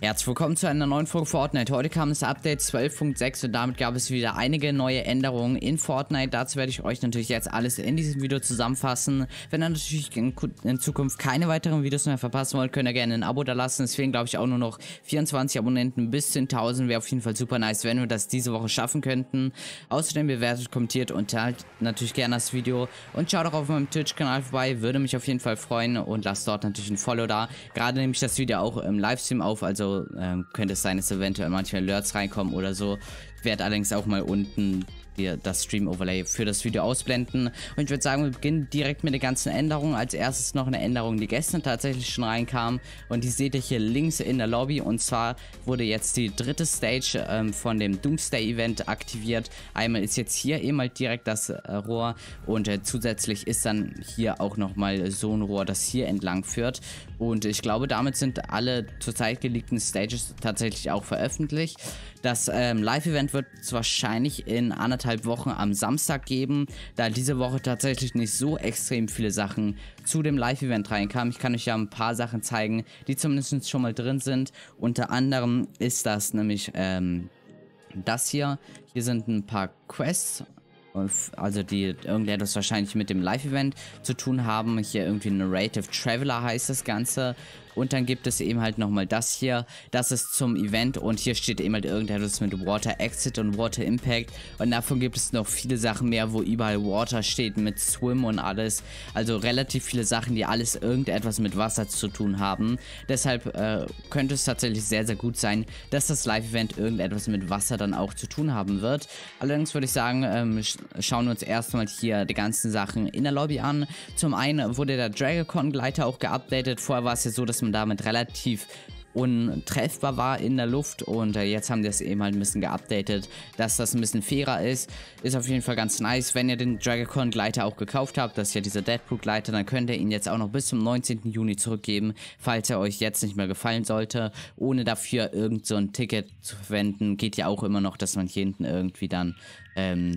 Herzlich willkommen zu einer neuen Folge Fortnite. Heute kam das Update 12.6 und damit gab es wieder einige neue Änderungen in Fortnite. Dazu werde ich euch natürlich jetzt alles in diesem Video zusammenfassen. Wenn ihr natürlich in Zukunft keine weiteren Videos mehr verpassen wollt, könnt ihr gerne ein Abo da lassen. Es fehlen, glaube ich, auch nur noch 24 Abonnenten bis 10.000. Wäre auf jeden Fall super nice, wenn wir das diese Woche schaffen könnten. Außerdem bewertet, kommentiert und teilt natürlich gerne das Video. Und schaut auch auf meinem Twitch-Kanal vorbei. Würde mich auf jeden Fall freuen und lasst dort natürlich ein Follow da. Gerade nehme ich das Video auch im Livestream auf, also könnte es sein, dass eventuell manchmal Alerts reinkommen oder so. Ich werde allerdings auch mal unten das Stream-Overlay für das Video ausblenden. Und ich würde sagen, wir beginnen direkt mit den ganzen Änderungen. Als erstes noch eine Änderung, die gestern tatsächlich schon reinkam. Und die seht ihr hier links in der Lobby. Und zwar wurde jetzt die dritte Stage von dem Doomsday Event aktiviert. Einmal ist jetzt hier eben halt direkt das Rohr. Und zusätzlich ist dann hier auch nochmal so ein Rohr, das hier entlang führt. Und ich glaube, damit sind alle zurzeit geleakten Stages tatsächlich auch veröffentlicht. Das Live-Event wird es wahrscheinlich in anderthalb Wochen am Samstag geben, da diese Woche tatsächlich nicht so extrem viele Sachen zu dem Live-Event reinkamen. Ich kann euch ja ein paar Sachen zeigen, die zumindest schon mal drin sind. Unter anderem ist das nämlich das hier. Hier sind ein paar Quests, also die irgendetwas wahrscheinlich mit dem Live-Event zu tun haben. Hier irgendwie Narrative Traveler heißt das Ganze. Und dann gibt es eben halt nochmal das hier. Das ist zum Event und hier steht eben halt irgendetwas mit Water Exit und Water Impact. Und davon gibt es noch viele Sachen mehr, wo überall Water steht mit Swim und alles. Also relativ viele Sachen, die alles irgendetwas mit Wasser zu tun haben. Deshalb könnte es tatsächlich sehr, sehr gut sein, dass das Live-Event irgendetwas mit Wasser dann auch zu tun haben wird. Allerdings würde ich sagen, schauen wir uns erstmal hier die ganzen Sachen in der Lobby an. Zum einen wurde der DragonCon-Gleiter auch geupdatet. Vorher war es ja so, dass man damit relativ untreffbar war in der Luft und jetzt haben die es eben halt ein bisschen geupdatet, dass das ein bisschen fairer ist. Ist auf jeden Fall ganz nice. Wenn ihr den Dragon-Gleiter auch gekauft habt, das ist ja dieser Deadpool-Gleiter, dann könnt ihr ihn jetzt auch noch bis zum 19. Juni zurückgeben, falls er euch jetzt nicht mehr gefallen sollte. Ohne dafür irgend so ein Ticket zu verwenden, geht ja auch immer noch, dass man hier hinten irgendwie dann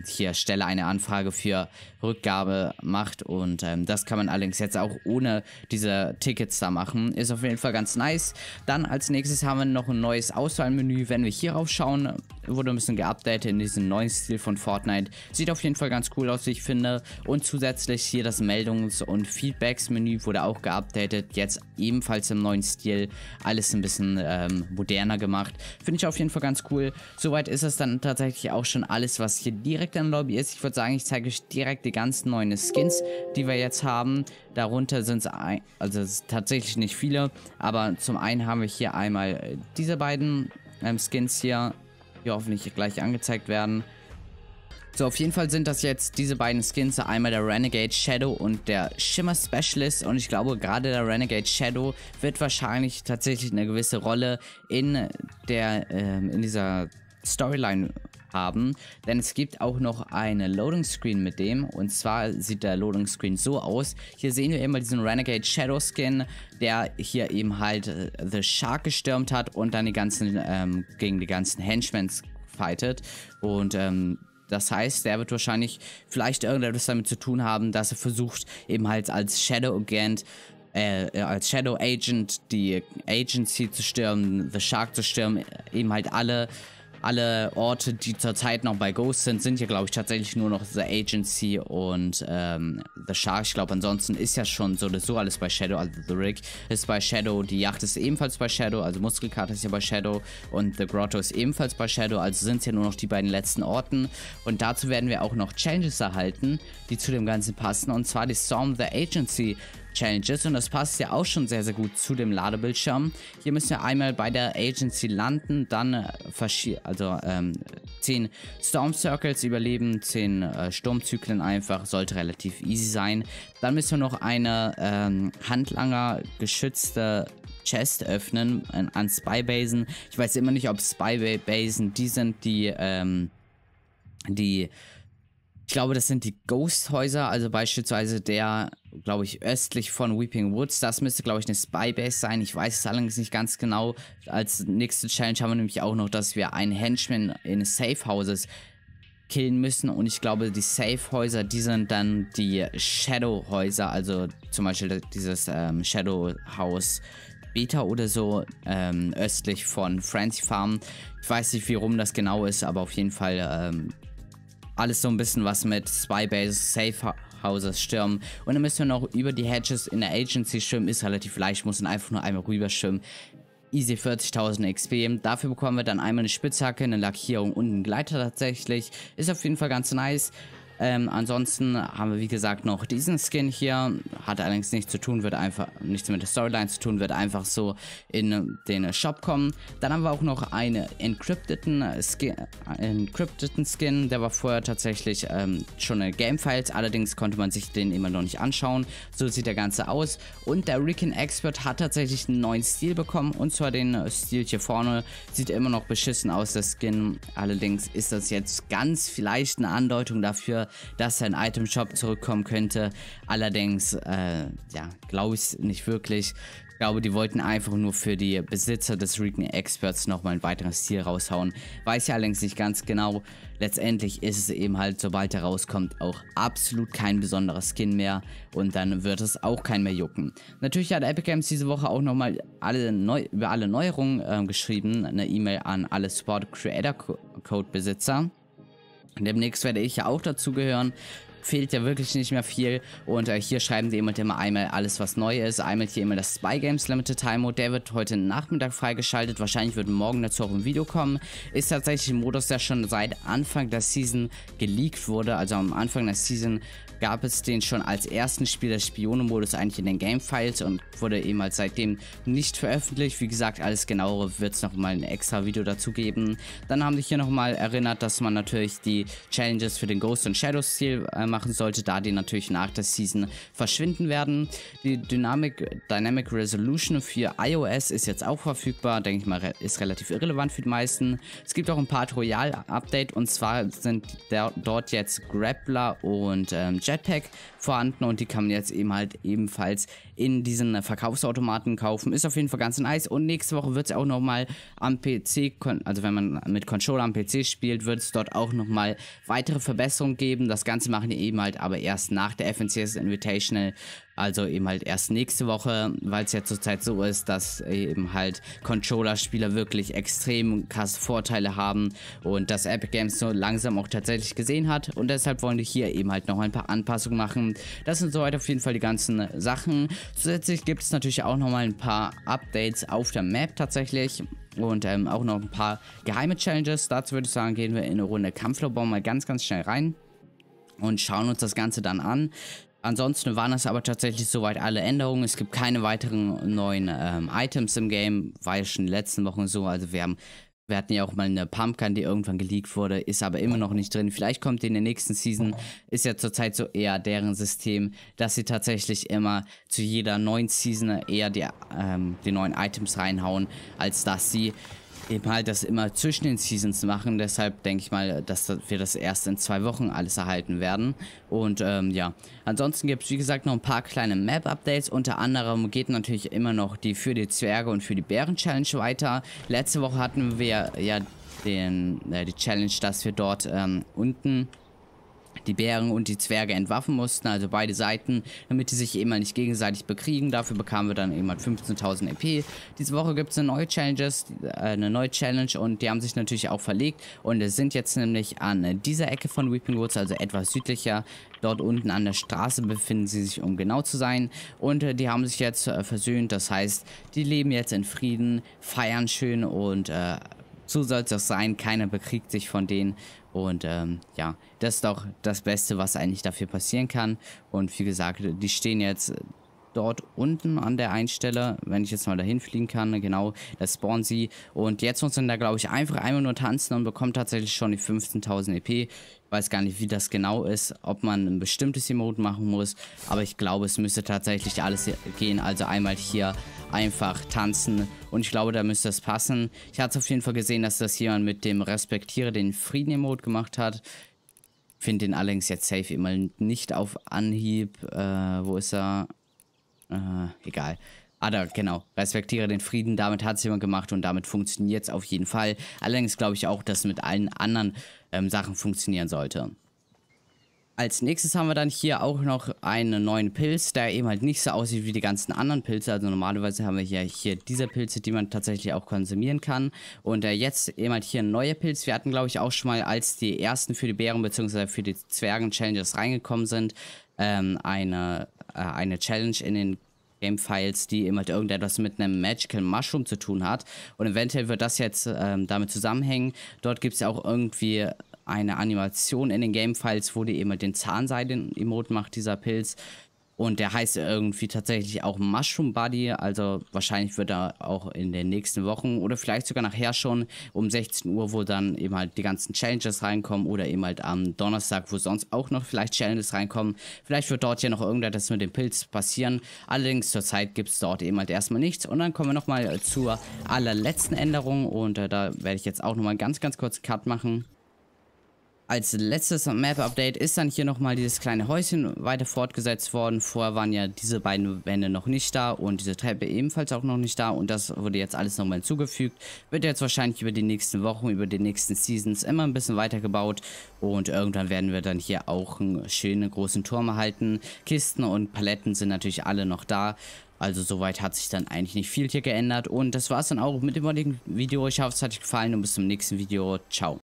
hier stelle eine Anfrage für Rückgabe macht und das kann man allerdings jetzt auch ohne diese Tickets da machen. Ist auf jeden Fall ganz nice. Dann als nächstes haben wir noch ein neues Auswahlmenü. Wenn wir hier raufschauen, wurde ein bisschen geupdatet in diesen neuen Stil von Fortnite. Sieht auf jeden Fall ganz cool aus, wie ich finde. Und zusätzlich hier das Meldungs- und Feedbacks-Menü wurde auch geupdatet. Jetzt ebenfalls im neuen Stil. Alles ein bisschen moderner gemacht. Finde ich auf jeden Fall ganz cool. Soweit ist es dann tatsächlich auch schon alles, was hier direkt in der Lobby ist. Ich würde sagen, ich zeige euch direkt die ganzen neuen Skins, die wir jetzt haben. Darunter sind es also tatsächlich nicht viele, aber zum einen haben wir hier einmal diese beiden Skins hier, die hoffentlich gleich angezeigt werden. So, auf jeden Fall sind das jetzt diese beiden Skins, einmal der Renegade Shadow und der Shimmer Specialist, und ich glaube, gerade der Renegade Shadow wird wahrscheinlich tatsächlich eine gewisse Rolle in dieser Storyline haben, denn es gibt auch noch eine Loading Screen mit dem, und zwar sieht der Loading Screen so aus. Hier sehen wir eben mal diesen Renegade Shadow Skin, der hier eben halt The Shark gestürmt hat und dann gegen die ganzen Henchmen fightet, und das heißt, der wird wahrscheinlich vielleicht irgendetwas damit zu tun haben, dass er versucht, eben halt als Shadow Agent die Agency zu stürmen, The Shark zu stürmen, eben halt alle Orte, die zurzeit noch bei Ghost sind, sind hier, glaube ich, tatsächlich nur noch The Agency und The Shark. Ich glaube, ansonsten ist ja schon so oder so alles bei Shadow. Also The Rig ist bei Shadow, die Yacht ist ebenfalls bei Shadow, also Muskelkater ist ja bei Shadow und The Grotto ist ebenfalls bei Shadow. Also sind es ja nur noch die beiden letzten Orten. Und dazu werden wir auch noch Challenges erhalten, die zu dem Ganzen passen. Und zwar die Storm The Agency Challenges, und das passt ja auch schon sehr, sehr gut zu dem Ladebildschirm. Hier müssen wir einmal bei der Agency landen, dann 10 Storm Circles überleben, 10 Sturmzyklen einfach, sollte relativ easy sein. Dann müssen wir noch eine Handlanger geschützte Chest öffnen an Spy Basen. Ich weiß immer nicht, ob Spy Basen die sind, die ich glaube, das sind die Ghost-Häuser, also beispielsweise der, glaube ich, östlich von Weeping Woods. Das müsste, glaube ich, eine Spy-Base sein. Ich weiß es allerdings nicht ganz genau. Als nächste Challenge haben wir nämlich auch noch, dass wir einen Henchman in Safe-Houses killen müssen. Und ich glaube, die Safe-Häuser, die sind dann die Shadow-Häuser. Also zum Beispiel dieses Shadow-Haus Beta oder so, östlich von Frenzy Farm. Ich weiß nicht, wie rum das genau ist, aber auf jeden Fall alles so ein bisschen was mit Spy Bases, Safe Houses stürmen. Und dann müssen wir noch über die Hedges in der Agency schwimmen. Ist relativ leicht, muss dann einfach nur einmal rüber schwimmen. Easy 40.000 XP. Dafür bekommen wir dann einmal eine Spitzhacke, eine Lackierung und einen Gleiter tatsächlich. Ist auf jeden Fall ganz nice. Ansonsten haben wir wie gesagt noch diesen Skin hier, hat allerdings nichts zu tun, wird einfach nichts mit der Storyline zu tun, wird einfach so in den Shop kommen. Dann haben wir auch noch einen encrypteten Skin, der war vorher tatsächlich schon in Gamefiles, allerdings konnte man sich den immer noch nicht anschauen. So sieht der Ganze aus und der Recon Expert hat tatsächlich einen neuen Stil bekommen, und zwar den Stil hier vorne. Sieht immer noch beschissen aus, der Skin, allerdings ist das jetzt ganz vielleicht eine Andeutung dafür, dass ein Itemshop zurückkommen könnte. Allerdings, ja, glaube ich es nicht wirklich. Ich glaube, die wollten einfach nur für die Besitzer des Recon Experts nochmal ein weiteres Ziel raushauen. Weiß ja allerdings nicht ganz genau. Letztendlich ist es eben halt, sobald er rauskommt, auch absolut kein besonderer Skin mehr. Und dann wird es auch keinen mehr jucken. Natürlich hat Epic Games diese Woche auch nochmal über alle Neuerungen geschrieben. Eine E-Mail an alle Sport Creator Code Besitzer. Demnächst werde ich ja auch dazugehören. Fehlt ja wirklich nicht mehr viel. Und hier schreiben die immer einmal alles, was neu ist. Einmal hier immer das Spy Games Limited Time Mode. Der wird heute Nachmittag freigeschaltet. Wahrscheinlich wird morgen dazu auch ein Video kommen. Ist tatsächlich ein Modus, der schon seit Anfang der Season geleakt wurde. Also am Anfang der Season gab es den schon als ersten Spiel des Spione-Modus eigentlich in den Gamefiles und wurde eben halt seitdem nicht veröffentlicht. Wie gesagt, alles genauere wird es nochmal ein extra Video dazu geben. Dann haben sich hier nochmal erinnert, dass man natürlich die Challenges für den Ghost und Shadow-Stil machen sollte, da die natürlich nach der Season verschwinden werden. Die Dynamic Resolution für iOS ist jetzt auch verfügbar. Denke ich mal, ist relativ irrelevant für die meisten. Es gibt auch ein Part Royal-Update und zwar sind dort jetzt Grappler und Jetpack vorhanden und die kann man jetzt eben halt ebenfalls in diesen Verkaufsautomaten kaufen. Ist auf jeden Fall ganz nice und nächste Woche wird es auch nochmal am PC, also wenn man mit Controller am PC spielt, wird es dort auch nochmal weitere Verbesserungen geben. Das Ganze machen die eben halt aber erst nach der FNCS Invitational, also eben halt erst nächste Woche, weil es ja zurzeit so ist, dass eben halt Controller-Spieler wirklich extrem krasse Vorteile haben und das Epic Games so langsam auch tatsächlich gesehen hat und deshalb wollen wir hier eben halt noch ein paar Anpassungen machen. Das sind soweit auf jeden Fall die ganzen Sachen. Zusätzlich gibt es natürlich auch nochmal ein paar Updates auf der Map tatsächlich. Und auch noch ein paar geheime Challenges. Dazu würde ich sagen, gehen wir in eine Runde Kampflobau mal ganz schnell rein und schauen uns das Ganze dann an. Ansonsten waren das aber tatsächlich soweit alle Änderungen. Es gibt keine weiteren neuen Items im Game. War ja schon in den letzten Wochen so. Also wir hatten ja auch mal eine Pumpgun, die irgendwann geleakt wurde, ist aber immer noch nicht drin. Vielleicht kommt die in der nächsten Season. Ist ja zurzeit so eher deren System, dass sie tatsächlich immer zu jeder neuen Season eher die neuen Items reinhauen, als dass sie eben halt das immer zwischen den Seasons machen. Deshalb denke ich mal, dass wir das erst in 2 Wochen alles erhalten werden. Und ja, ansonsten gibt es wie gesagt noch ein paar kleine Map-Updates. Unter anderem geht natürlich immer noch die für die Zwerge und für die Bären-Challenge weiter. Letzte Woche hatten wir ja die Challenge, dass wir dort unten die Bären und die Zwerge entwaffen mussten, also beide Seiten, damit die sich eben mal nicht gegenseitig bekriegen. Dafür bekamen wir dann eben mal 15.000 EP. Diese Woche gibt es eine neue Challenge und die haben sich natürlich auch verlegt und sind jetzt nämlich an dieser Ecke von Weeping Woods, also etwas südlicher. Dort unten an der Straße befinden sie sich, um genau zu sein. Und die haben sich jetzt versöhnt, das heißt, die leben jetzt in Frieden, feiern schön und so soll es auch sein, keiner bekriegt sich von denen und ja, das ist doch das Beste, was eigentlich dafür passieren kann. Und wie gesagt, die stehen jetzt dort unten an der einen Stelle, wenn ich jetzt mal dahin fliegen kann, genau, das spawnen sie. Und jetzt muss man da, glaube ich, einfach einmal nur tanzen und bekommt tatsächlich schon die 15.000 EP. Ich weiß gar nicht, wie das genau ist, ob man ein bestimmtes Emote machen muss, aber ich glaube, es müsste tatsächlich alles gehen. Also einmal hier einfach tanzen und ich glaube, da müsste es passen. Ich hatte es auf jeden Fall gesehen, dass das jemand mit dem Respektiere den Frieden-Emote gemacht hat. Finde den allerdings jetzt safe immer nicht auf Anhieb. Wo ist er? Egal. Ah, da, genau. Respektiere den Frieden. Damit hat es jemand gemacht und damit funktioniert es auf jeden Fall. Allerdings glaube ich auch, dass es mit allen anderen Sachen funktionieren sollte. Als nächstes haben wir dann hier auch noch einen neuen Pilz, der eben halt nicht so aussieht wie die ganzen anderen Pilze. Also normalerweise haben wir hier diese Pilze, die man tatsächlich auch konsumieren kann. Und jetzt eben halt hier ein neuer Pilz. Wir hatten, glaube ich, auch schon mal, als die ersten für die Bären bzw. für die Zwergen-Challenges reingekommen sind, eine Challenge in den Game-Files, die eben halt irgendetwas mit einem Magical Mushroom zu tun hat. Und eventuell wird das jetzt damit zusammenhängen. Dort gibt es ja auch irgendwie eine Animation in den Game-Files, wo die eben halt den Zahnseiden-Emote macht, dieser Pilz. Und der heißt irgendwie tatsächlich auch Mushroom Buddy. Also wahrscheinlich wird er auch in den nächsten Wochen oder vielleicht sogar nachher schon um 16 Uhr, wo dann eben halt die ganzen Challenges reinkommen, oder eben halt am Donnerstag, wo sonst auch noch vielleicht Challenges reinkommen. Vielleicht wird dort ja noch irgendetwas mit dem Pilz passieren. Allerdings zurzeit gibt es dort eben halt erstmal nichts. Und dann kommen wir nochmal zur allerletzten Änderung. Und da werde ich jetzt auch nochmal einen ganz, ganz kurzen Cut machen. Als letztes Map-Update ist dann hier nochmal dieses kleine Häuschen weiter fortgesetzt worden. Vorher waren ja diese beiden Wände noch nicht da und diese Treppe ebenfalls auch noch nicht da. Und das wurde jetzt alles nochmal hinzugefügt. Wird jetzt wahrscheinlich über die nächsten Wochen, über die nächsten Seasons immer ein bisschen weitergebaut. Und irgendwann werden wir dann hier auch einen schönen großen Turm erhalten. Kisten und Paletten sind natürlich alle noch da. Also soweit hat sich dann eigentlich nicht viel hier geändert. Und das war es dann auch mit dem heutigen Video. Ich hoffe, es hat euch gefallen und bis zum nächsten Video. Ciao.